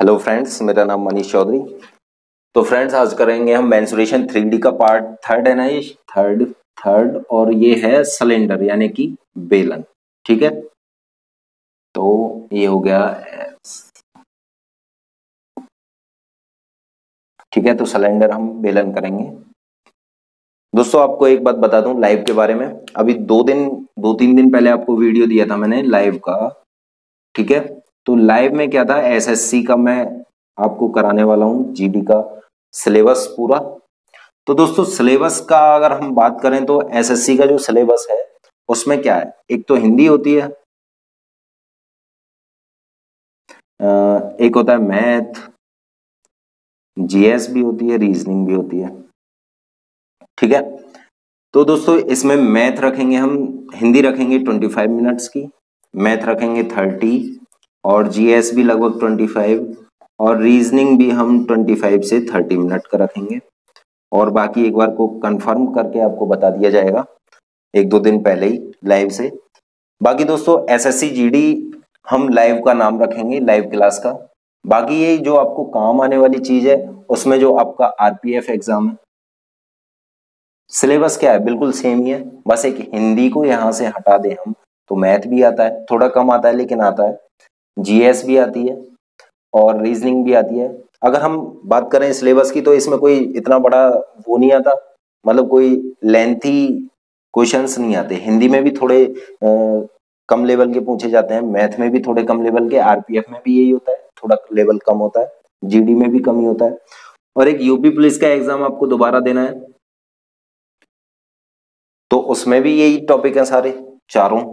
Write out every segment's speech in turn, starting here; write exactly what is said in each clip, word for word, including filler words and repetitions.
Hello friends, मेरा नाम मनीष चौधरी। तो फ्रेंड्स, आज करेंगे हम मेंसुरेशन थ्री डी का पार्ट थर्ड है ना, ये थर्ड थर्ड और ये है सिलेंडर यानी कि बेलन। ठीक है, तो ये हो गया, ठीक है। तो सिलेंडर हम बेलन करेंगे। दोस्तों, आपको एक बात बता दूं लाइव के बारे में। अभी दो दिन दो तीन दिन पहले आपको वीडियो दिया था मैंने लाइव का, ठीक है। तो लाइव में क्या था, एसएससी का मैं आपको कराने वाला हूं, जीडी का सिलेबस पूरा। तो दोस्तों, सिलेबस का अगर हम बात करें तो एसएससी का जो सिलेबस है उसमें क्या है, एक तो हिंदी होती है, एक होता है मैथ, जीएस भी होती है, रीजनिंग भी होती है, ठीक है। तो दोस्तों, इसमें मैथ रखेंगे हम, हिंदी रखेंगे पच्चीस मिनट्स की, मैथ रखेंगे तीस और जीएस भी लगभग पच्चीस और रीजनिंग भी हम पच्चीस से तीस मिनट का रखेंगे। और बाकी एक बार को कंफर्म करके आपको बता दिया जाएगा एक दो दिन पहले ही लाइव से। बाकी दोस्तों, एसएससी जीडी हम लाइव का नाम रखेंगे, लाइव क्लास का। बाकी ये जो आपको काम आने वाली चीज है उसमें जो आपका आरपीएफ एग्जाम है, सिलेबस क्या है, बिल्कुल सेम ही है। बस एक हिंदी को यहाँ से हटा दें हम तो मैथ भी आता है, थोड़ा कम आता है लेकिन आता है, जीएस भी आती है और रीजनिंग भी आती है। अगर हम बात करें सिलेबस की तो इसमें कोई इतना बड़ा वो नहीं आता, मतलब कोई लेंथी क्वेश्चंस नहीं आते। हिंदी में भी थोड़े आ, कम लेवल के पूछे जाते हैं, मैथ में भी थोड़े कम लेवल के, आरपीएफ में भी यही होता है, थोड़ा लेवल कम होता है, जीडी में भी कम ही होता है। और एक यूपी पुलिस का एग्जाम आपको दोबारा देना है तो उसमें भी यही टॉपिक है सारे चारों।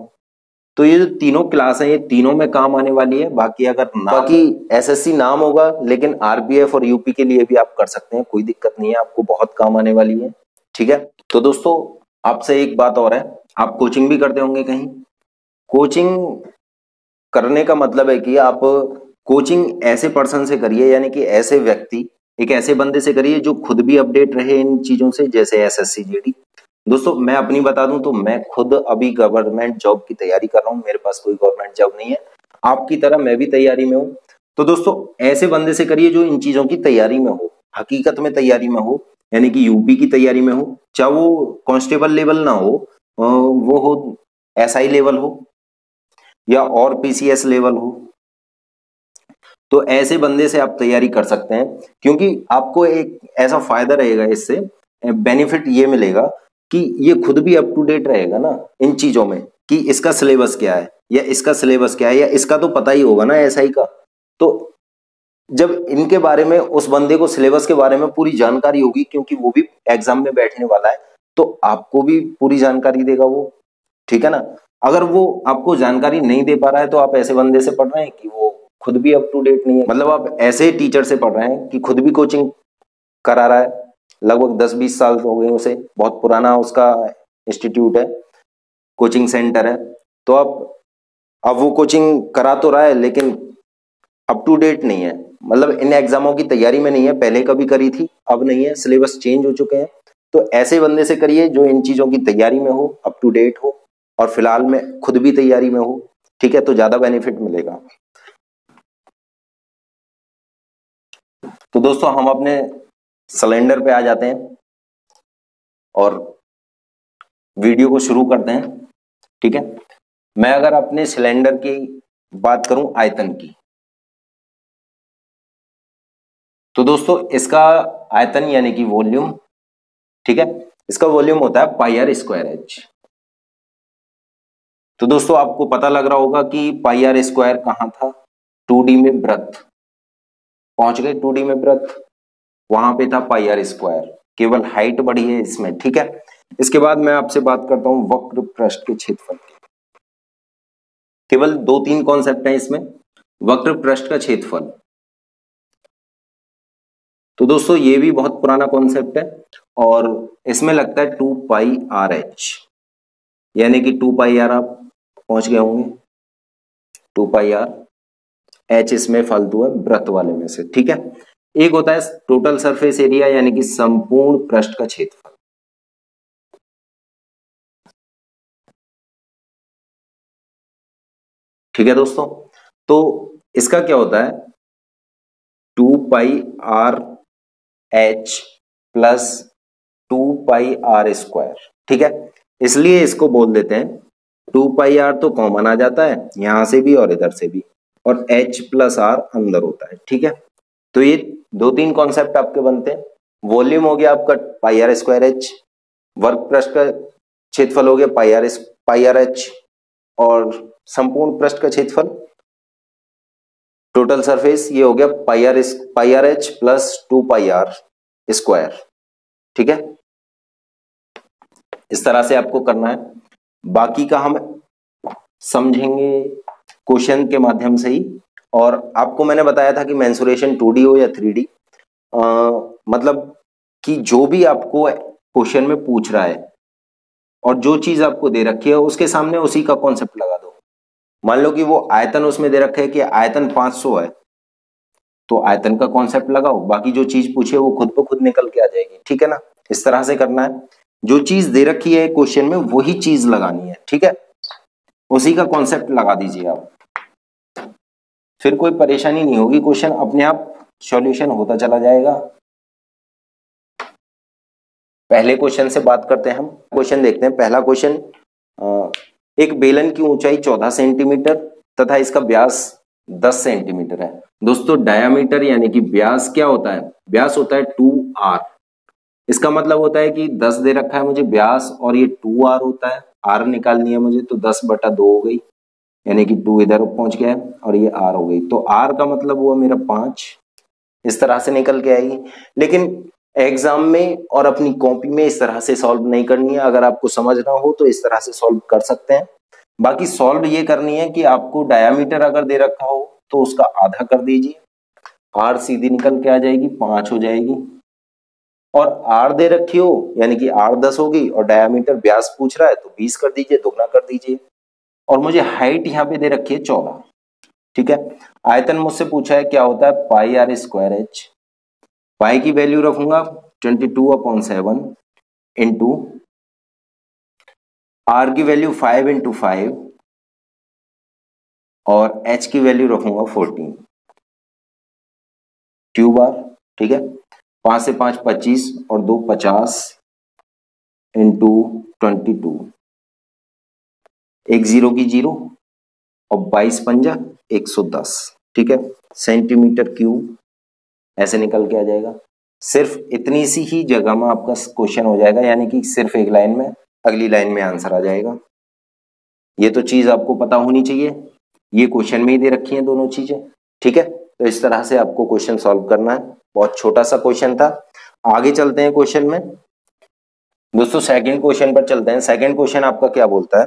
तो ये जो तीनों क्लास है ये तीनों में काम आने वाली है। बाकी अगर बाकी एसएससी नाम होगा लेकिन आरपीएफ और यूपी के लिए भी आप कर सकते हैं, कोई दिक्कत नहीं है, आपको बहुत काम आने वाली है, ठीक है। तो दोस्तों, आपसे एक बात और है, आप कोचिंग भी करते होंगे कहीं। कोचिंग करने का मतलब है कि आप कोचिंग ऐसे पर्सन से करिए, यानी कि ऐसे व्यक्ति, एक ऐसे बंदे से करिए जो खुद भी अपडेट रहे इन चीजों से, जैसे एसएससी जीडी। दोस्तों, मैं अपनी बता दूं तो मैं खुद अभी गवर्नमेंट जॉब की तैयारी कर रहा हूं, मेरे पास कोई गवर्नमेंट जॉब नहीं है, आपकी तरह मैं भी तैयारी में हूं। तो दोस्तों, ऐसे बंदे से करिए जो इन चीजों की तैयारी में हो, हकीकत में तैयारी में हो, यानी कि यूपी की तैयारी में हो, चाहे वो कांस्टेबल लेवल ना हो, वो हो एसआई लेवल हो या और पीसीएस लेवल हो। तो ऐसे बंदे से आप तैयारी कर सकते हैं, क्योंकि आपको एक ऐसा फायदा रहेगा, इससे बेनिफिट ये मिलेगा कि ये खुद भी अप टू डेट रहेगा ना इन चीजों में, कि इसका सिलेबस क्या है या इसका सिलेबस क्या है या इसका तो पता ही होगा ना एसआई का। तो जब इनके बारे में उस बंदे को सिलेबस के बारे में पूरी जानकारी होगी, क्योंकि वो भी एग्जाम में बैठने वाला है, तो आपको भी पूरी जानकारी देगा वो, ठीक है ना। अगर वो आपको जानकारी नहीं दे पा रहा है तो आप ऐसे बंदे से पढ़ रहे हैं कि वो खुद भी अप टू डेट नहीं है, मतलब आप ऐसे टीचर से पढ़ रहे हैं कि खुद भी कोचिंग करा रहा है, लगभग दस बीस साल हो गए उसे, बहुत पुराना उसका इंस्टीट्यूट है, कोचिंग सेंटर है। तो अब अब वो कोचिंग करा तो रहा है लेकिन अप टू डेट नहीं है, मतलब इन एग्जामों की तैयारी में नहीं है, पहले कभी करी थी अब नहीं है, सिलेबस चेंज हो चुके हैं। तो ऐसे बंदे से करिए जो इन चीजों की तैयारी में हो, अप टू डेट हो और फिलहाल में खुद भी तैयारी में हो, ठीक है। तो ज्यादा बेनिफिट मिलेगा। तो दोस्तों, हम अपने सिलेंडर पे आ जाते हैं और वीडियो को शुरू करते हैं, ठीक है। मैं अगर अपने सिलेंडर की बात करूं, आयतन की, तो दोस्तों इसका आयतन यानी कि वॉल्यूम, ठीक है, इसका वॉल्यूम होता है पाई आर स्क्वायर एच। तो दोस्तों, आपको पता लग रहा होगा कि पाई आर स्क्वायर कहां था, टू डी में वृत्त, पहुंच गए टू डी में वृत्त, वहां पे था पाई आर स्क्वायर, केवल हाइट बढ़ी है इसमें, ठीक है। इसके बाद मैं आपसे बात करता हूं वक्र पृष्ठ के क्षेत्रफल की। केवल दो तीन कॉन्सेप्ट हैं इसमें, वक्र पृष्ठ का क्षेत्रफल। तो दोस्तों, ये भी बहुत पुराना कॉन्सेप्ट है और इसमें लगता है टू पाई आर एच, यानी कि टू पाई आर आप पहुंच गए होंगे, टू पाई आर एच इसमें फालतू है वृत्त वाले में से, ठीक है। एक होता है टोटल सरफेस एरिया, यानी कि संपूर्ण पृष्ठ का क्षेत्रफल। ठीक है दोस्तों, तो इसका क्या होता है, pi r h plus two pi r square. ठीक है, इसलिए इसको बोल देते हैं टू पाई आर तो कॉमन आ जाता है यहां से भी और इधर से भी, और एच प्लस आर अंदर होता है। ठीक है, तो ये दो तीन कॉन्सेप्ट आपके बनते हैं। वॉल्यूम हो गया आपका पाई आर स्क्वायर एच, वर्क पृष्ठ का क्षेत्रफल हो गया pi r pi r h, और संपूर्ण पृष्ठ का क्षेत्रफल टोटल सरफेस ये हो गया pi r pi r h plus two pi r square. ठीक है, इस तरह से आपको करना है। बाकी का हम समझेंगे क्वेश्चन के माध्यम से ही। और आपको मैंने बताया था कि मेंसुरेशन टू डी हो या थ्री डी, मतलब कि जो भी आपको क्वेश्चन में पूछ रहा है और जो चीज आपको दे रखी है उसके सामने उसी का कॉन्सेप्ट लगा दो। मान लो कि वो आयतन उसमें दे रखे है कि आयतन पाँच सौ है, तो आयतन का कॉन्सेप्ट लगाओ, बाकी जो चीज पूछे वो खुद ब खुद निकल के आ जाएगी। ठीक है ना, इस तरह से करना है। जो चीज दे रखी है क्वेश्चन में वही चीज लगानी है। ठीक है, उसी का कॉन्सेप्ट लगा दीजिए आप, फिर कोई परेशानी नहीं होगी, क्वेश्चन अपने आप सॉल्यूशन होता चला जाएगा। पहले क्वेश्चन से बात करते हैं, हम क्वेश्चन देखते हैं। पहला क्वेश्चन, एक बेलन की ऊंचाई चौदह सेंटीमीटर तथा इसका व्यास दस सेंटीमीटर है। दोस्तों, डायामीटर यानी कि व्यास क्या होता है? व्यास होता है टू आर। इसका मतलब होता है कि दस दे रखा है मुझे व्यास और ये टू आर होता है, आर निकालनी है मुझे, तो दस बटा दो हो गई, यानी कि टू इधर पहुंच गया है और ये आर हो गई, तो आर का मतलब हुआ मेरा पांच। इस तरह से निकल के आएगी, लेकिन एग्जाम में और अपनी कॉपी में इस तरह से सॉल्व नहीं करनी है। अगर आपको समझना हो तो इस तरह से सॉल्व कर सकते हैं। बाकी सॉल्व ये करनी है कि आपको डायामीटर अगर दे रखा हो तो उसका आधा कर दीजिए, आर सीधी निकल के आ जाएगी, पांच हो जाएगी। और आर दे रखी हो यानी कि आर दस होगी और डायामीटर व्यास पूछ रहा है तो बीस कर दीजिए, दोगुना कर दीजिए। और मुझे हाइट यहाँ पे दे रखी है चौदह। ठीक है, आयतन मुझसे पूछा है क्या होता है, pi r square h. Pi की वैल्यू रखूंगा twenty two upon seven into r की वैल्यू फाइव इंटू फाइव और एच की वैल्यू रखूंगा फोर्टीन क्यूब आर। ठीक है, पांच से पांच पच्चीस और दो पचास इंटू ट्वेंटी टू, एक जीरो की जीरो और बाईस पंजा एक सौ दस। ठीक है, सेंटीमीटर क्यूब ऐसे निकल के आ जाएगा। सिर्फ इतनी सी ही जगह में आपका क्वेश्चन हो जाएगा, यानी कि सिर्फ एक लाइन में, अगली लाइन में आंसर आ जाएगा। ये तो चीज आपको पता होनी चाहिए, ये क्वेश्चन में ही दे रखी है दोनों चीजें। ठीक है, तो इस तरह से आपको क्वेश्चन सॉल्व करना है। बहुत छोटा सा क्वेश्चन था। आगे चलते हैं क्वेश्चन में दोस्तों, सेकेंड क्वेश्चन पर चलते हैं। सेकेंड क्वेश्चन आपका क्या बोलता है?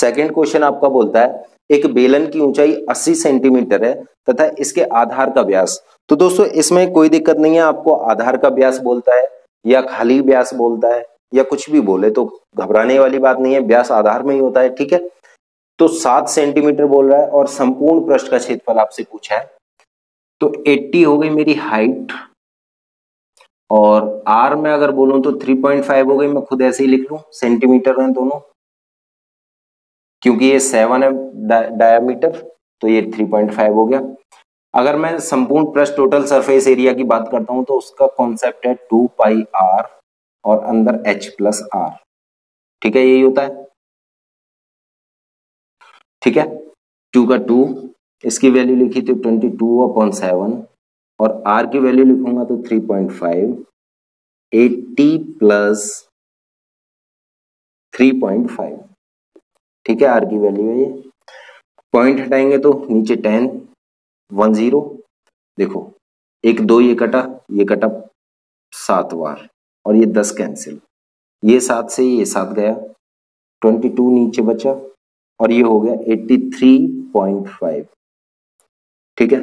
सेकेंड क्वेश्चन आपका बोलता है एक बेलन की ऊंचाई अस्सी सेंटीमीटर है तथा इसके आधार का व्यास। तो दोस्तों, इसमें कोई दिक्कत नहीं है, आपको आधार का व्यास बोलता है या खाली व्यास बोलता है या कुछ भी बोले तो घबराने वाली बात नहीं है, व्यास आधार में ही होता है। ठीक है, तो सात सेंटीमीटर बोल रहा है और संपूर्ण पृष्ठ का क्षेत्रफल आपसे पूछा है, तो अस्सी हो गई मेरी हाइट। और आर में अगर बोलूं तो थ्री पॉइंट फाइव हो गई, मैं खुद ऐसे ही लिख लूं, सेंटीमीटर है दोनों, क्योंकि ये सेवन है डा, डायामीटर, तो ये थ्री पॉइंट फाइव हो गया। अगर मैं संपूर्ण पृष्ठ टोटल सरफेस एरिया की बात करता हूं तो उसका कॉन्सेप्ट है टू पाई आर और अंदर एच प्लस आर। ठीक है, यही होता है। ठीक है, टू का टू, इसकी वैल्यू लिखी थी ट्वेंटी टू अपॉन सेवन और आर की वैल्यू लिखूंगा तो three point five, eighty plus three point five. ठीक है, आर की वैल्यू है ये, पॉइंट हटाएंगे तो नीचे टेन वन जीरो, देखो एक दो ये कटा ये कटा सात बार और ये दस कैंसिल, ये सात से ये सात गया, ट्वेंटी टू नीचे बचा और ये हो गया एट्टी थ्री पॉइंट फाइव। ठीक है,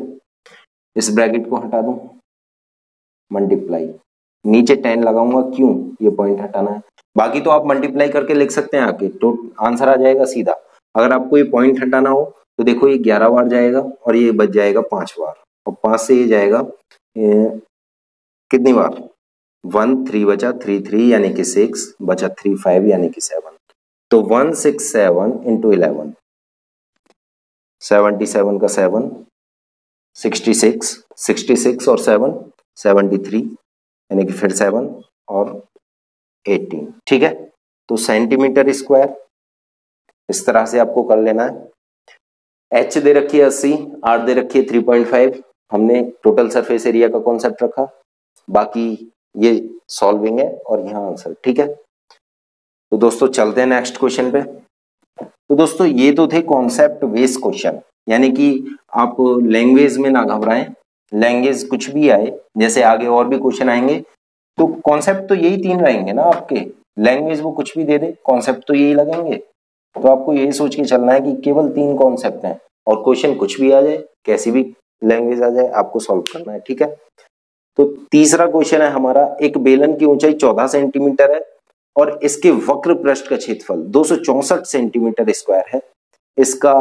इस ब्रैकेट को हटा दूं, मल्टीप्लाई, नीचे टेन लगाऊंगा, क्यों? ये पॉइंट हटाना है। बाकी तो आप मल्टीप्लाई करके लिख सकते हैं आके, तो आंसर आ जाएगा सीधा। अगर आपको ये पॉइंट हटाना हो तो देखो ये ग्यारह बार जाएगा और ये बच जाएगा पांच बार, और पांच से ये जाएगा ये, कितनी बार, वन, थ्री बचा थ्री थ्री यानी कि सिक्स, बचा थ्री फाइव यानी कि सेवन, तो one six seven into eleven, seventy seven का seven, sixty six sixty six और सेवन, सेवेंटी थ्री यानी कि फिर सेवन और एटीन, ठीक है। तो सेंटीमीटर स्क्वायर इस तरह से आपको कर लेना है। एच दे रखिए अस्सी, आर दे रखिए थ्री पॉइंट फाइव, हमने टोटल सरफेस एरिया का कॉन्सेप्ट रखा, बाकी ये सॉल्विंग है और यहाँ आंसर, ठीक है। तो दोस्तों चलते हैं नेक्स्ट क्वेश्चन पे। तो दोस्तों ये तो थे कॉन्सेप्ट बेस्ड क्वेश्चन, यानी कि आप लैंग्वेज में ना घबराएं, लैंग्वेज कुछ भी आए, जैसे आगे और भी क्वेश्चन आएंगे तो कॉन्सेप्ट तो यही तीन रहेंगे ना आपके, लैंग्वेज वो कुछ भी दे दे कॉन्सेप्ट तो यही लगेंगे। तो आपको यही सोच के चलना है कि केवल तीन कॉन्सेप्ट हैं और क्वेश्चन कुछ भी आ जाए, कैसी भी लैंग्वेज आ जाए, आपको सॉल्व करना है, ठीक है। तो तीसरा क्वेश्चन है हमारा, एक बेलन की ऊंचाई चौदह सेंटीमीटर है और इसके वक्र पृष्ठ का क्षेत्रफल दो सौ चौसठ सेंटीमीटर स्क्वायर है, इसका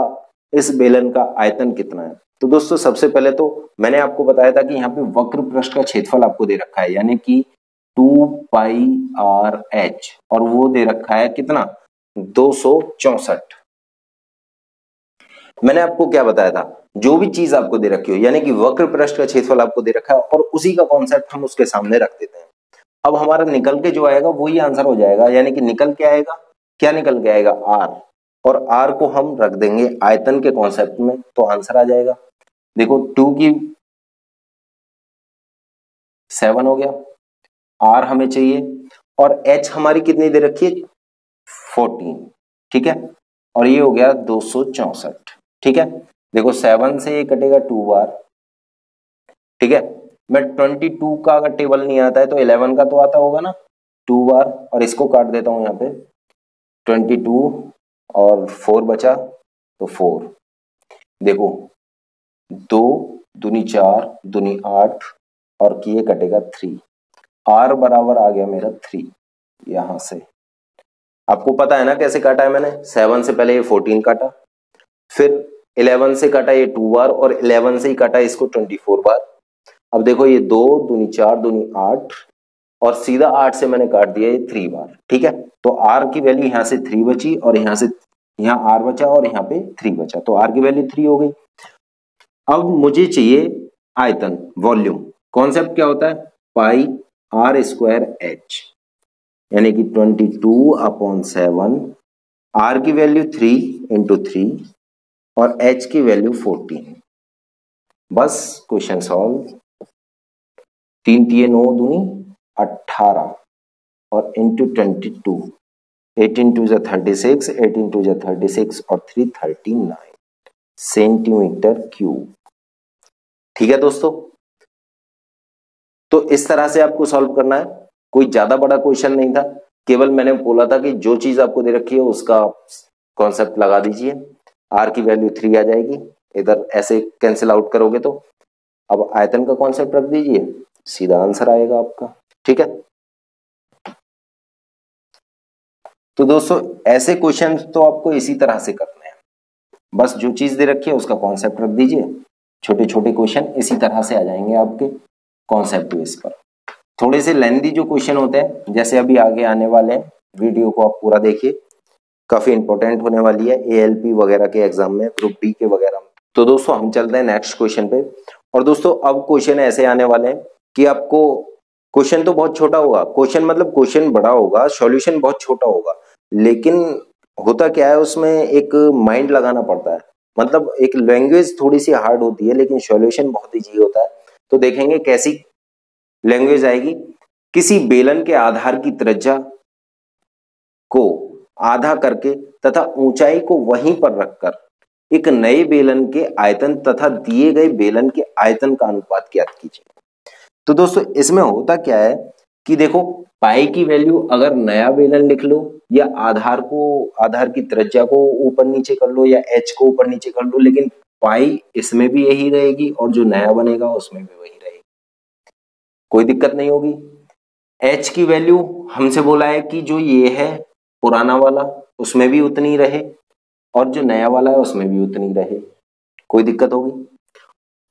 इस बेलन का आयतन कितना है। तो दोस्तों सबसे पहले तो मैंने आपको बताया था कि यहाँ पे वक्र पृष्ठ का क्षेत्रफल आपको दे रखा है, यानी कि टू पाई आर एच, और वो दे रखा है कितना, दो सौ चौसठ। मैंने आपको क्या बताया था, जो भी चीज आपको दे रखी हो, यानी कि वक्र पृष्ठ का क्षेत्रफल आपको दे रखा है और उसी का कॉन्सेप्ट हम उसके सामने रख देते हैं। अब हमारा निकल के जो आएगा वही आंसर हो जाएगा, यानी कि निकल के आएगा, क्या निकल के आएगा, आर, और आर को हम रख देंगे आयतन के कॉन्सेप्ट में, तो आंसर आ जाएगा। देखो टू की सेवन हो गया, आर हमें चाहिए, और एच हमारी कितनी दे रखी है, फोर्टीन, ठीक है, और ये हो गया दो सौ चौसठ, ठीक है। देखो सेवन से ये कटेगा टू बार, ठीक है। मैं ट्वेंटी टू का अगर टेबल नहीं आता है तो इलेवन का तो आता होगा ना, टू बार, और इसको काट देता हूँ यहाँ पे, ट्वेंटी टू और फोर बचा तो फोर, देखो दो दूनी चार दूनी आठ और किए कटेगा थ्री, आर बराबर आ गया मेरा थ्री। यहाँ से आपको पता है ना कैसे काटा है मैंने, सेवन से पहले ये फोर्टीन काटा, फिर इलेवन से काटा ये टू बार, और इलेवन से ही काटा इसको ट्वेंटी फोर बार। अब देखो ये दो दूनी चार दूनी आठ और सीधा आठ से मैंने काट दिया ये थ्री बार, ठीक है। तो आर की वैल्यू यहाँ से थ्री बची और यहाँ से यहाँ आर बचा और यहाँ पे थ्री बचा, तो आर की वैल्यू थ्री हो गई। अब मुझे चाहिए आयतन, वॉल्यूम। कॉन्सेप्ट क्या होता है, पाई आर स्क्वायर एच, यानी कि twenty two upon seven, r की वैल्यू थ्री इंटू थ्री और एच की वैल्यू फोर्टीन। बस क्वेश्चन सॉल्व। तीन तीन नौ दूनी अट्ठारह और into twenty two, eighteen two जा थर्टी सिक्स, एटीन टू जा थर्टी सिक्स और three thirty nine centimetre cube, ठीक है दोस्तों। तो इस तरह से आपको सॉल्व करना है, कोई ज्यादा बड़ा क्वेश्चन नहीं था, केवल मैंने बोला था कि जो चीज आपको दे रखी है उसका कॉन्सेप्ट लगा दीजिए। आर की वैल्यू थ्री आ जाएगी, इधर ऐसे कैंसिल आउट करोगे तो अब आयतन का कॉन्सेप्ट रख दीजिए, सीधा आंसर आएगा आपका, ठीक है। तो दोस्तों ऐसे क्वेश्चन तो आपको इसी तरह से करने हैं, बस जो चीज दे रखी है उसका कॉन्सेप्ट रख दीजिए, छोटे छोटे क्वेश्चन इसी तरह से आ जाएंगे आपके कॉन्सेप्ट बेस पर। थोड़े से लेंदी जो क्वेश्चन होते हैं, जैसे अभी आगे आने वाले हैं, वीडियो को आप पूरा देखिए, काफी इंपॉर्टेंट होने वाली है एएलपी वगैरह के एग्जाम में, ग्रुप डी के वगैरह। तो दोस्तों हम चलते हैं नेक्स्ट क्वेश्चन पे, और दोस्तों अब क्वेश्चन ऐसे आने वाले हैं कि आपको क्वेश्चन तो बहुत छोटा होगा, क्वेश्चन मतलब क्वेश्चन बड़ा होगा, सॉल्यूशन बहुत छोटा होगा, लेकिन होता क्या है उसमें एक माइंड लगाना पड़ता है, मतलब एक लैंग्वेज थोड़ी सी हार्ड होती है लेकिन सॉल्यूशन बहुत ईजी होता है। तो देखेंगे कैसी लैंग्वेज आएगी। किसी बेलन के आधार की त्रिज्या को आधा करके तथा ऊंचाई को वहीं पर रखकर एक नए बेलन के आयतन तथा दिए गए बेलन के आयतन का अनुपात ज्ञात कीजिए। तो दोस्तों इसमें होता क्या है कि देखो पाई की वैल्यू अगर नया बेलन लिख लो, या आधार को आधार की त्रिज्या को ऊपर नीचे कर लो, या एच को ऊपर नीचे कर लो, लेकिन पाई इसमें भी यही रहेगी और जो नया बनेगा उसमें भी वही, कोई दिक्कत नहीं होगी। h की वैल्यू हमसे बोला है कि जो ये है पुराना वाला उसमें भी उतनी रहे और जो नया वाला है उसमें भी उतनी रहे, कोई दिक्कत होगी।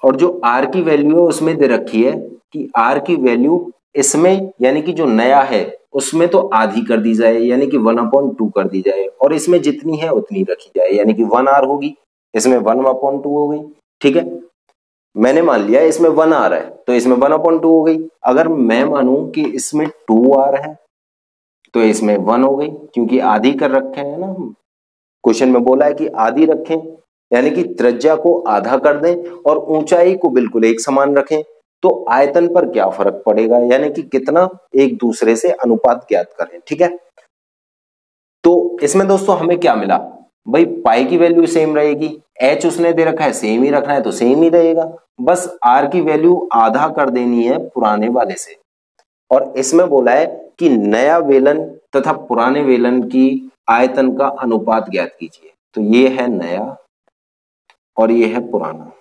और जो r की वैल्यू है उसमें दे रखी है कि r की वैल्यू इसमें यानी कि जो नया है उसमें तो आधी कर दी जाए, यानी कि वन अपॉन टू कर दी जाए, और इसमें जितनी है उतनी रखी जाए, यानी कि वन आर होगी, इसमें वन अपॉन टू हो गई, ठीक है। मैंने मान लिया इसमें वन आ रहा है तो इसमें वन अपॉन टू हो गई। अगर मैं मानूं कि इसमें टू आ रहा है तो इसमें वन हो गई, क्योंकि आधी कर रखे हैं ना, हम क्वेश्चन में बोला है कि आधी रखें, यानी कि त्रिज्या को आधा कर दें और ऊंचाई को बिल्कुल एक समान रखें, तो आयतन पर क्या फर्क पड़ेगा, यानी कि कितना एक दूसरे से अनुपात ज्ञात करें। ठीक है, तो इसमें दोस्तों हमें क्या मिला, भाई पाई की वैल्यू सेम रहेगी, एच उसने दे रखा है सेम ही रखना है तो सेम ही रहेगा, बस आर की वैल्यू आधा कर देनी है पुराने वाले से। और इसमें बोला है कि नया बेलन तथा पुराने बेलन की आयतन का अनुपात ज्ञात कीजिए, तो ये है नया और ये है पुराना।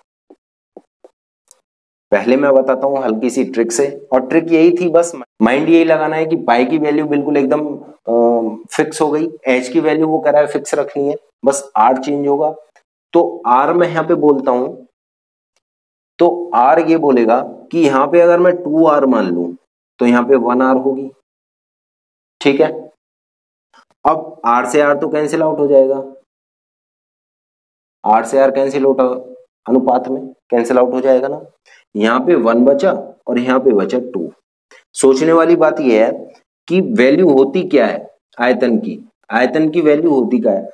पहले मैं बताता हूं हल्की सी ट्रिक से, और ट्रिक यही थी, बस माइंड यही लगाना है कि पाई की वैल्यू बिल्कुल एकदम फिक्स हो गई, एच की वैल्यू वो करा है फिक्स रखनी है, बस आर चेंज होगा। तो आर मैं यहाँ पे बोलता हूं तो आर ये बोलेगा कि यहाँ पे अगर मैं टू आर मान लू तो यहाँ पे वन आर होगी। ठीक है, अब आर से आर तो कैंसिल आउट हो जाएगा, आर से आर कैंसिल आउट अनुपात में कैंसिल आउट हो जाएगा ना, यहाँ पे वन बचा और यहाँ पे बचा टू। सोचने वाली बात यह है कि वैल्यू होती क्या है आयतन की, आयतन की वैल्यू होती क्या है,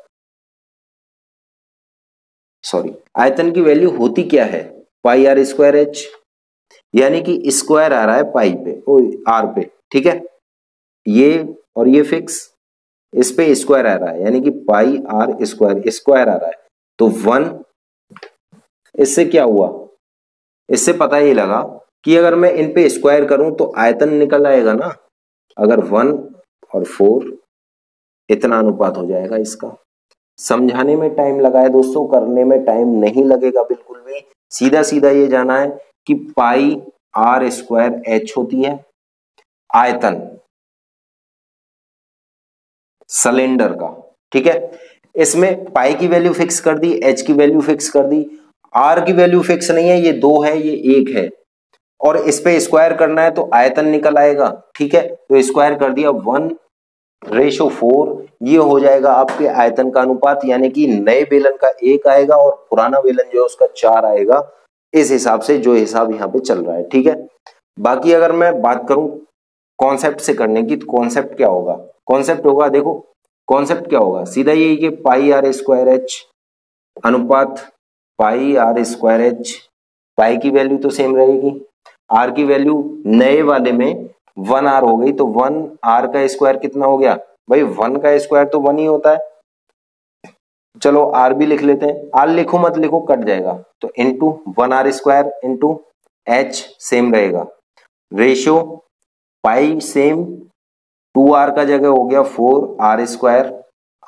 सॉरी आयतन की वैल्यू होती क्या है, पाई आर स्क्वायर एच, यानी कि स्क्वायर आ रहा है पाई पे ओ आर पे। ठीक है, ये और ये फिक्स, इस पे स्क्वायर आ रहा है, यानी कि पाई आर स्क्वायर स्क्वायर आ रहा है, तो वन। इससे क्या हुआ, इससे पता ही लगा कि अगर मैं इन पे स्क्वायर करूं तो आयतन निकल आएगा ना, अगर वन और फोर इतना अनुपात हो जाएगा इसका। समझाने में टाइम लगा है दोस्तों, करने में टाइम नहीं लगेगा बिल्कुल भी, सीधा सीधा ये जाना है कि पाई आर स्क्वायर एच होती है आयतन सिलेंडर का। ठीक है, इसमें पाई की वैल्यू फिक्स कर दी, एच की वैल्यू फिक्स कर दी, आर की वैल्यू फिक्स नहीं है, ये दो है ये एक है, और इस पे स्क्वायर करना है तो आयतन निकल आएगा। ठीक है, तो स्क्वायर कर दिया, वन रेशो फोर, ये हो जाएगा आपके आयतन का अनुपात, यानी कि नए बेलन का एक आएगा और पुराना बेलन जो है उसका चार आएगा, इस हिसाब से जो हिसाब यहाँ पे चल रहा है। ठीक है, बाकी अगर मैं बात करूं कॉन्सेप्ट से करने की, तो कॉन्सेप्ट क्या होगा, कॉन्सेप्ट होगा देखो कॉन्सेप्ट क्या होगा, सीधा यही कि पाई आर स्क्वायर एच अनुपात pi r square h, pi की वैल्यू तो सेम रहेगी, आर की वैल्यू नए वाले में वन आर हो गई, तो वन आर का स्क्वायर कितना हो गया, भाई वन का स्क्वायर तो वन ही होता है, चलो आर भी लिख लेते हैं, आर लिखो मत लिखो कट जाएगा, तो into one r square into h same रहेगा, ratio pi same, two r का जगह हो गया फोर आर स्क्वायर,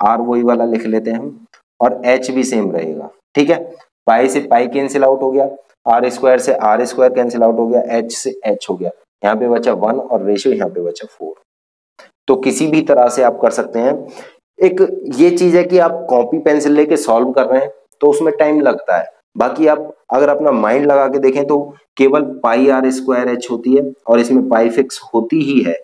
आर वही वाला लिख लेते हैं हम, और एच भी सेम रहेगा। ठीक है, पाई से पाई कैंसिल आउट हो गया, आर स्क्वायर से आर स्क्वायर कैंसिल आउट हो गया, एच से एच हो गया, यहाँ पे बचा वन और रेशियो यहाँ पे बचा फोर। तो किसी भी तरह से आप कर सकते हैं। एक ये चीज है कि आप कॉपी पेंसिल लेके सॉल्व कर रहे हैं तो उसमें टाइम लगता है, बाकी आप अगर अपना माइंड लगा के देखें तो केवल पाई आर स्क्वायर एच होती है और इसमें पाई फिक्स होती ही है,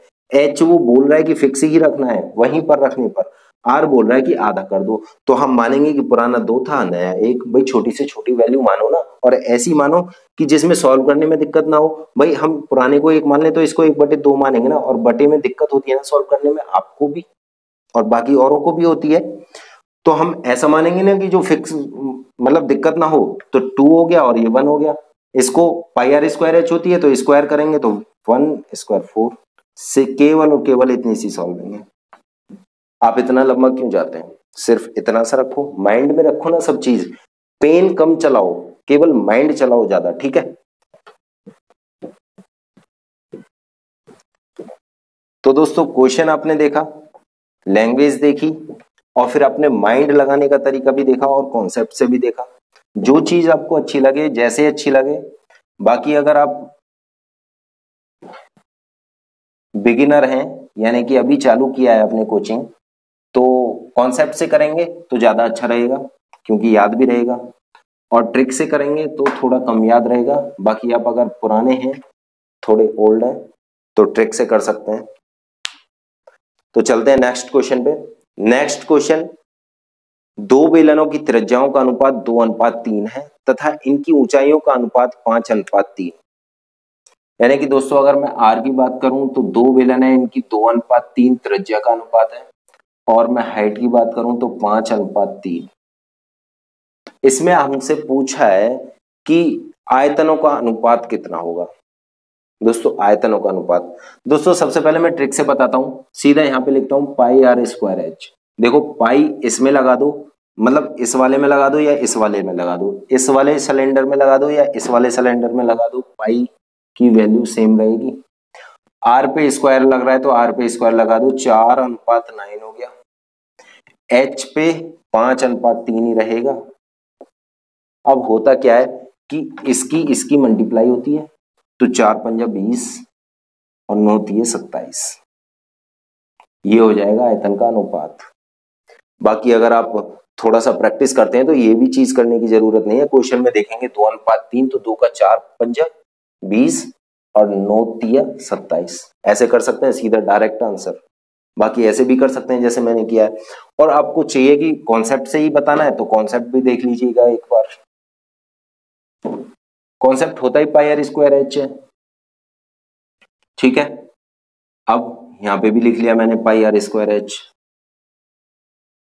एच वो बोल रहा है कि फिक्स ही रखना है वहीं पर रखने पर, आर बोल रहा है कि आधा कर दो, तो हम मानेंगे कि पुराना दो था नया एक, भाई छोटी से छोटी वैल्यू मानो ना, और ऐसी मानो कि जिसमें सॉल्व करने में दिक्कत ना हो। भाई हम पुराने को एक मान ले तो इसको एक बटे दो मानेंगे ना, और बटे में दिक्कत होती है ना सॉल्व करने में, आपको भी और बाकी औरों को भी होती है, तो हम ऐसा मानेंगे ना कि जो फिक्स मतलब दिक्कत ना हो, तो टू हो गया और ये वन हो गया, इसको पाई आर स्क्वायर एच होती है तो स्क्वायर करेंगे तो वन स्क्वायर फोर से केवल और केवल इतनी सी सॉल्विंग। आप इतना लंबा क्यों जाते हैं, सिर्फ इतना सा रखो, माइंड में रखो ना सब चीज, पेन कम चलाओ केवल माइंड चलाओ ज्यादा। ठीक है, तो दोस्तों क्वेश्चन आपने देखा, लैंग्वेज देखी, और फिर आपने माइंड लगाने का तरीका भी देखा और कॉन्सेप्ट से भी देखा, जो चीज आपको अच्छी लगे जैसे अच्छी लगे। बाकी अगर आप बिगिनर हैं, यानी कि अभी चालू किया है आपने कोचिंग, तो कॉन्सेप्ट से करेंगे तो ज्यादा अच्छा रहेगा क्योंकि याद भी रहेगा, और ट्रिक से करेंगे तो थोड़ा कम याद रहेगा। बाकी आप अगर पुराने हैं, थोड़े ओल्ड हैं, तो ट्रिक से कर सकते हैं। तो चलते हैं नेक्स्ट क्वेश्चन पे। नेक्स्ट क्वेश्चन, दो बेलनों की त्रिज्याओं का अनुपात दो अनुपात तीन है तथा इनकी ऊंचाइयों का अनुपात पांच अनुपात तीन। यानी कि दोस्तों अगर मैं आर की बात करूं तो दो बेलन है, इनकी दो अनुपात तीन त्रिज्या का अनुपात है, और मैं हाइट की बात करूं तो पांच अनुपात तीन। इसमें हमसे पूछा है कि आयतनों का अनुपात कितना होगा। दोस्तों आयतनों का अनुपात, दोस्तों सबसे पहले मैं ट्रिक से बताता हूं, सीधा यहाँ पे लिखता हूं पाई आर स्क्वायर एच। देखो पाई इसमें लगा दो, मतलब इस वाले में लगा दो या इस वाले में लगा दो, इस वाले सिलेंडर में लगा दो या इस वाले सिलेंडर में लगा दो, पाई की वैल्यू सेम रहेगी। आर पे स्क्वायर लग रहा है तो आर पे स्क्वायर लगा दो, चार अनुपात नाइन हो गया। एच पे पांच अनुपात तीन ही रहेगा। अब होता क्या है कि इसकी इसकी मल्टीप्लाई होती है तो चार पंजा बीस और नौ तीन सत्ताईस, ये हो जाएगा आयतन का अनुपात। बाकी अगर आप थोड़ा सा प्रैक्टिस करते हैं तो ये भी चीज करने की जरूरत नहीं है। क्वेश्चन में देखेंगे दो अनुपात तीन तो दो का चार पंजा बीस और नौ तिया सत्ताईस, ऐसे कर सकते हैं सीधा डायरेक्ट आंसर। बाकी ऐसे भी कर सकते हैं जैसे मैंने किया है। और आपको चाहिए कि कॉन्सेप्ट से ही बताना है तो कॉन्सेप्ट भी देख लीजिएगा एक बार। कॉन्सेप्ट होता ही पाई आर स्क्वायर एच है, ठीक है। अब यहाँ पे भी लिख लिया मैंने पाई आर स्क्वायर एच,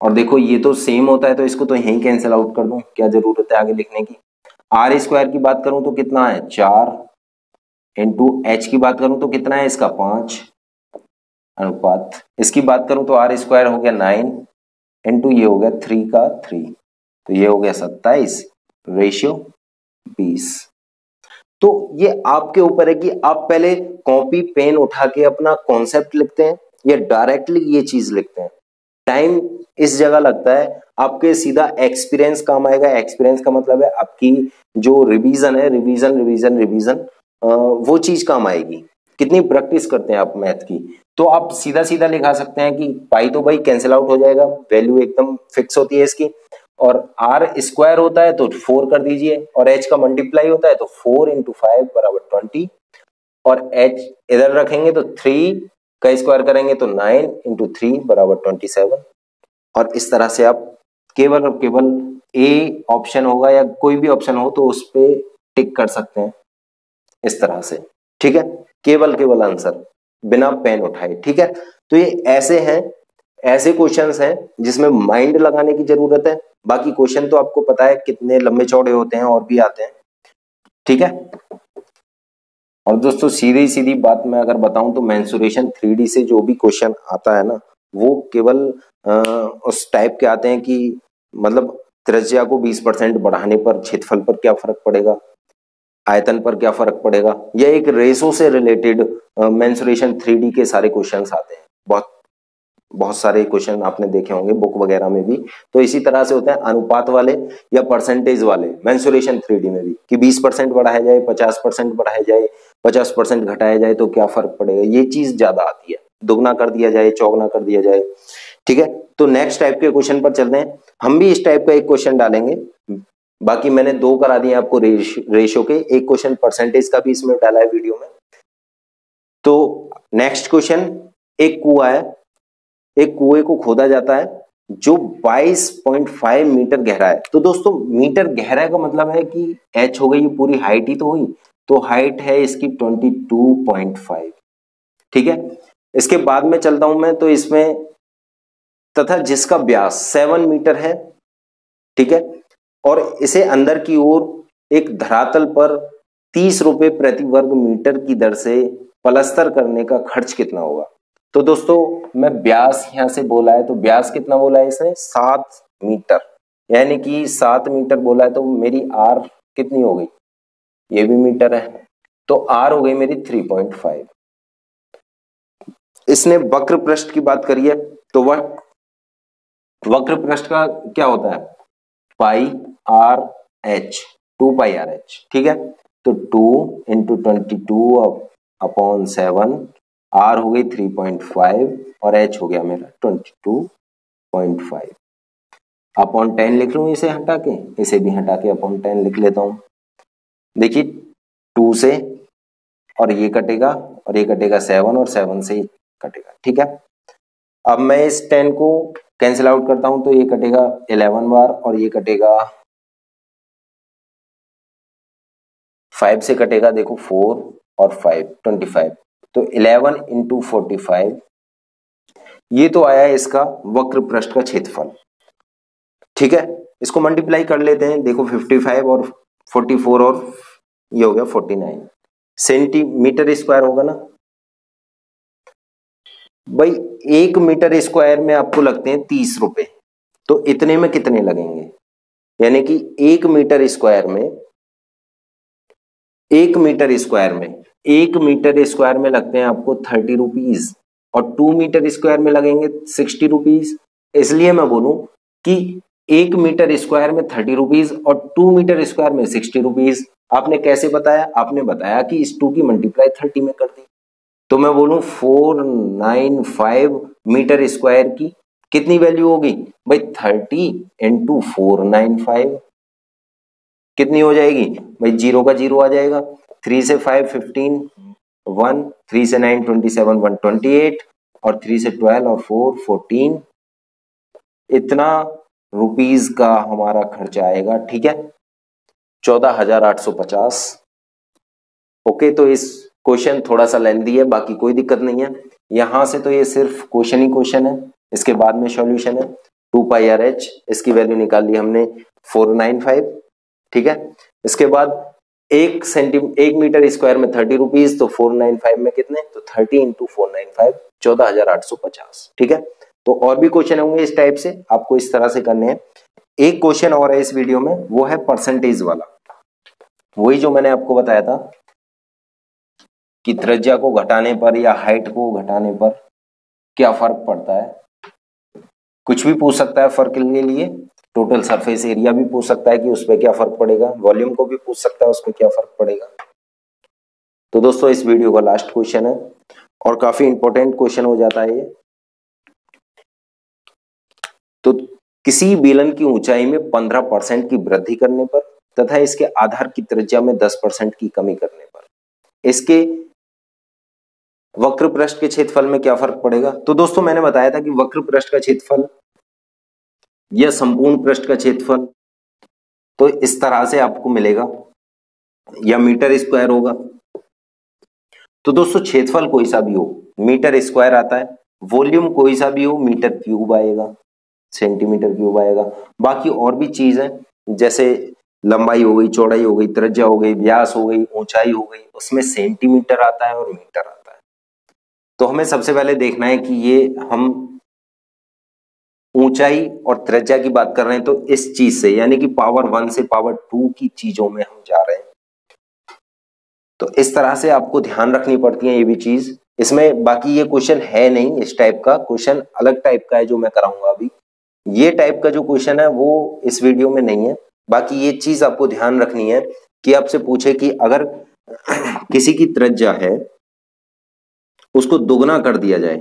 और देखो ये तो सेम होता है तो इसको तो यहीं कैंसिल आउट कर दूं, क्या जरूरत है आगे लिखने की। आर स्क्वायर की बात करूं तो कितना है चार, इंटू एच की बात करूं तो कितना है इसका पांच अनुपात। इसकी बात करूं तो आर स्क्वायर हो गया नाइन, इंटू ये हो गया थ्री का थ्री, तो ये हो गया सत्ताईस रेशियो बीस। तो ये आपके ऊपर है कि आप पहले कॉपी पेन उठा के अपना कॉन्सेप्ट लिखते हैं या डायरेक्टली ये चीज लिखते हैं। टाइम इस जगह लगता है, आपके सीधा एक्सपीरियंस काम आएगा। एक्सपीरियंस का मतलब है आपकी जो रिवीजन है, रिवीजन रिवीजन रिवीजन वो चीज काम आएगी। कितनी प्रैक्टिस करते हैं आप मैथ की, तो आप सीधा सीधा लिखा सकते हैं कि पाई तो भाई कैंसिल आउट हो जाएगा, वैल्यू एकदम फिक्स होती है इसकी। और आर स्क्वायर होता है तो फोर कर दीजिए, और एच का मल्टीप्लाई होता है तो फोर इंटू फाइव बराबर ट्वेंटी, और एच इधर रखेंगे तो थ्री का स्क्वायर करेंगे तो नाइन इंटू थ्री बराबर ट्वेंटी सेवन। और इस तरह से आप केवल और केवल ए ऑप्शन होगा या कोई भी ऑप्शन हो तो उस पर टिक कर सकते हैं इस तरह से, ठीक है। केवल केवल आंसर बिना पेन उठाए, ठीक है। तो ये ऐसे हैं, ऐसे क्वेश्चंस हैं जिसमें माइंड लगाने की जरूरत है। बाकी क्वेश्चन तो आपको पता है कितने लंबे चौड़े होते हैं और भी आते हैं, ठीक है। और दोस्तों सीधी सीधी बात मैं अगर बताऊं तो मेंसुरेशन थ्री डी से जो भी क्वेश्चन आता है ना वो केवल आ, उस टाइप के आते हैं कि मतलब त्रिज्या को बीस परसेंट बढ़ाने पर क्षेत्रफल पर क्या फर्क पड़ेगा, आयतन पर क्या फर्क पड़ेगा। यह एक रेशो से रिलेटेड मेंसुरेशन थ्री डी के सारे क्वेश्चंस आते हैं। बहुत बहुत सारे क्वेश्चन आपने देखे होंगे बुक वगैरह में भी, तो इसी तरह से होते हैं अनुपात वाले या परसेंटेज वाले मेंसुरेशन थ्री डी में भी कि बीस परसेंट बढ़ाया जाए, पचास परसेंट बढ़ाया जाए, पचास परसेंट घटाया जाए तो क्या फर्क पड़ेगा, ये चीज ज्यादा आती है। दुगना कर दिया जाए, चौगुना कर दिया जाए, ठीक है। तो नेक्स्ट टाइप के क्वेश्चन पर चलते हैं। हम भी इस टाइप का एक क्वेश्चन डालेंगे। बाकी मैंने दो करा दिए आपको रेशो के, एक क्वेश्चन परसेंटेज का भी इसमें डाला है वीडियो में। तो नेक्स्ट क्वेश्चन, एक कुआ है, एक कुएं को खोदा जाता है जो बाईस पॉइंट पाँच मीटर गहरा है। तो दोस्तों मीटर गहरा का मतलब है कि h हो गई, ये पूरी हाइट ही तो हुई, तो हाइट है इसकी बाईस पॉइंट पाँच, ठीक है। इसके बाद में चलता हूं मैं, तो इसमें तथा जिसका व्यास सात मीटर है, ठीक है, और इसे अंदर की ओर एक धरातल पर तीस रुपए प्रति वर्ग मीटर की दर से प्लास्टर करने का खर्च कितना होगा। तो दोस्तों मैं व्यास यहां से बोला है, तो व्यास कितना बोला है इसने, सात मीटर, यानी कि सात मीटर बोला है। तो मेरी आर कितनी हो गई, ये भी मीटर है, तो आर हो गई मेरी तीन पॉइंट पाँच। इसने वक्र पृष्ठ की बात करी है, तो वक्र पृष्ठ का क्या होता है, pi r h, two pi r h, ठीक है। तो two into twenty two upon seven, r हो गई तीन पॉइंट पाँच और एच हो गया मेरा बाईस पॉइंट पाँच। अपॉन टेन लिख लूं, इसे हटा के, इसे भी हटा के अपॉन टेन लिख लेता हूं। देखिए टू से और ये कटेगा और ये कटेगा सेवन, और सेवन से कटेगा, ठीक है। अब मैं इस टेन को कैंसिल आउट करता हूं तो ये कटेगा इलेवन बार और ये कटेगा फाइव से कटेगा, देखो फोर और फाइव ट्वेंटी फाइव, तो इलेवन इंटू फोर्टी फाइव, ये तो आया है इसका वक्र पृष्ठ का क्षेत्रफल। ठीक है, इसको मल्टीप्लाई कर लेते हैं, देखो फिफ्टी फाइव और फोर्टी फोर और ये हो गया फोर्टी नाइन, सेंटीमीटर स्क्वायर होगा ना भाई। एक मीटर स्क्वायर में आपको लगते हैं तीस रुपए, तो इतने में कितने लगेंगे, यानी कि एक मीटर स्क्वायर में, एक मीटर स्क्वायर में, एक मीटर स्क्वायर में लगते हैं आपको थर्टी रुपीज और टू मीटर स्क्वायर में लगेंगे सिक्सटी रुपीज। इसलिए मैं बोलूं कि एक मीटर स्क्वायर में थर्टी रुपीज और टू मीटर स्क्वायर में सिक्सटी रुपीज। आपने कैसे बताया, आपने बताया कि इस टू की मल्टीप्लाई थर्टी में कर दी, तो मैं बोलूं four nine five metre square की कितनी वैल्यू होगी भाई, thirty into four nine five कितनी हो जाएगी भाई, जीरो का जीरो आ जाएगा, थ्री से फाइव फिफ्टीन, वन, थ्री से nine twenty seven, one twenty eight, और थ्री से ट्वेल्व और फोर फोर्टीन, इतना रुपीज का हमारा खर्चा आएगा। ठीक है, चौदह हजार आठ सौ पचास। ओके, तो इस क्वेश्चन थोड़ा सा लेंदी है, बाकी कोई दिक्कत नहीं है। यहां से तो ये सिर्फ क्वेश्चन ही क्वेश्चन है, इसके बाद में सॉल्यूशन है। टू पाई आर एच, इसकी वैल्यू निकाल ली हमने फोर नाइन फाइव। ठीक है, इसके बाद एक सेंटी एक मीटर स्क्वायर में थर्टी रुपीज, तो फोर नाइन फाइव में कितने, तो thirty into four nine five चौदह हजार आठ सौ पचास। ठीक है, तो और भी क्वेश्चन होंगे इस टाइप से, आपको इस तरह से करने हैं। एक क्वेश्चन और है इस वीडियो में, वो है परसेंटेज वाला, वही जो मैंने आपको बताया था कि त्रिज्या को घटाने पर या हाइट को घटाने पर क्या फर्क पड़ता है। कुछ भी पूछ सकता है फर्क के लिए, टोटल सरफेस एरिया भी पूछ सकता है कि उस पर क्या फर्क पड़ेगा, वॉल्यूम को भी पूछ सकता है उस पर क्या फर्क पड़ेगा। तो दोस्तों, इस वीडियो का लास्ट क्वेश्चन है और काफी इंपॉर्टेंट क्वेश्चन हो जाता है ये। तो किसी बेलन की ऊंचाई में पंद्रह परसेंट की वृद्धि करने पर तथा इसके आधार की त्रिज्या में दस परसेंट की कमी करने पर इसके वक्र पृष्ठ के क्षेत्रफल में क्या फर्क पड़ेगा। तो दोस्तों, मैंने बताया था कि वक्र पृष्ठ का क्षेत्रफल या संपूर्ण पृष्ठ का क्षेत्रफल तो इस तरह से आपको मिलेगा, या मीटर स्क्वायर होगा। तो दोस्तों, क्षेत्रफल कोई सा भी हो मीटर स्क्वायर आता है, वॉल्यूम कोई सा भी हो मीटर क्यूब आएगा, सेंटीमीटर क्यूब आएगा। बाकी और भी चीज है, जैसे लंबाई हो गई, चौड़ाई हो गई, त्रिज्या हो गई, व्यास हो गई, ऊंचाई हो गई, उसमें सेंटीमीटर आता है और मीटर आता है। तो हमें सबसे पहले देखना है कि ये हम ऊंचाई और त्रिज्या की बात कर रहे हैं, तो इस चीज से यानी कि पावर वन से पावर टू की चीजों में हम जा रहे हैं। तो इस तरह से आपको ध्यान रखनी पड़ती है ये भी चीज इसमें। बाकी ये क्वेश्चन है नहीं इस टाइप का, क्वेश्चन अलग टाइप का है जो मैं कराऊंगा अभी। ये टाइप का जो क्वेश्चन है वो इस वीडियो में नहीं है। बाकी ये चीज आपको ध्यान रखनी है कि आपसे पूछे कि अगर किसी की त्रिज्या है उसको दोगुना कर दिया जाए,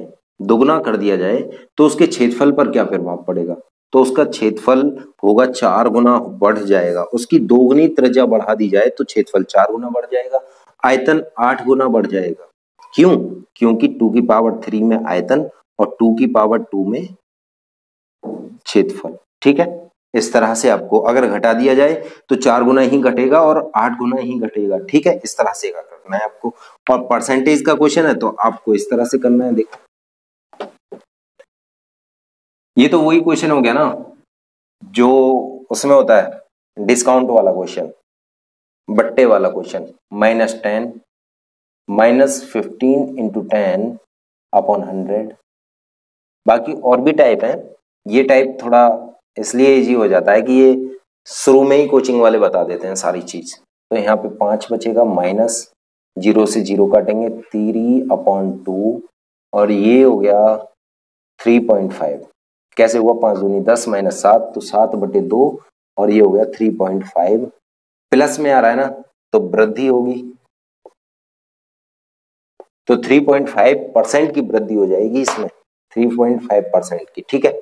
दोगुना कर दिया जाए तो उसके क्षेत्रफल पर क्या प्रभाव पड़ेगा, तो उसका क्षेत्रफल होगा चार गुना बढ़ जाएगा। उसकी दोगुनी त्रिज्या बढ़ा दी जाए तो क्षेत्रफल चार गुना बढ़ जाएगा, आयतन आठ गुना बढ़ जाएगा। क्यों? क्योंकि टू की पावर थ्री में आयतन और टू की पावर टू में क्षेत्रफल। ठीक है, इस तरह से आपको अगर घटा दिया जाए तो चार गुना ही घटेगा और आठ गुना ही घटेगा। ठीक है, इस तरह से करना है आपको। और परसेंटेज का क्वेश्चन है तो आपको इस तरह से करना है। देखो, ये तो वही क्वेश्चन हो गया ना जो उसमें होता है डिस्काउंट वाला क्वेश्चन, बट्टे वाला question. Minus ten, minus fifteen into ten upon hundred. बाकी और भी टाइप है, ये टाइप थोड़ा इसलिए इजी हो जाता है कि ये शुरू में ही कोचिंग वाले बता देते हैं सारी चीज। तो यहाँ पे पांच बचेगा, माइनस जीरो से जीरो काटेंगे, थ्री अपॉन टू, और ये हो गया थ्री पॉइंट फाइव। कैसे हुआ, पांच दूनी दस, माइनस सात, तो सात बटे दो, और ये हो गया थ्री पॉइंट फाइव। प्लस में आ रहा है ना, तो वृद्धि होगी, तो थ्री पॉइंट फाइव परसेंट की वृद्धि हो जाएगी इसमें, थ्री पॉइंट फाइव परसेंट की। ठीक है,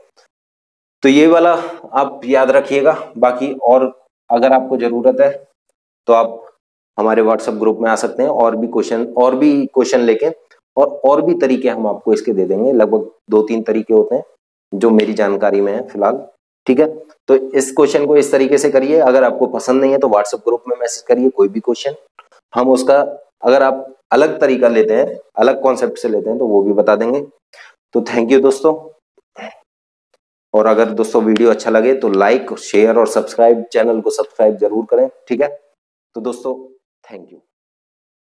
तो ये वाला आप याद रखिएगा। बाकी और अगर आपको जरूरत है तो आप हमारे व्हाट्सएप ग्रुप में आ सकते हैं, और भी क्वेश्चन और भी क्वेश्चन लेके, और और भी तरीके हम आपको इसके दे देंगे। लगभग दो तीन तरीके होते हैं जो मेरी जानकारी में है फिलहाल। ठीक है। तो इस क्वेश्चन को इस तरीके से करिए। अगर आपको पसंद नहीं है तो व्हाट्सएप ग्रुप में मैसेज करिए कोई भी क्वेश्चन, हम उसका अगर आप अलग तरीका लेते हैं, अलग कॉन्सेप्ट से लेते हैं तो वो भी बता देंगे। तो थैंक यू दोस्तों, और अगर दोस्तों वीडियो अच्छा लगे तो लाइक, शेयर और सब्सक्राइब, चैनल को सब्सक्राइब जरूर करें। ठीक है, तो दोस्तों थैंक यू।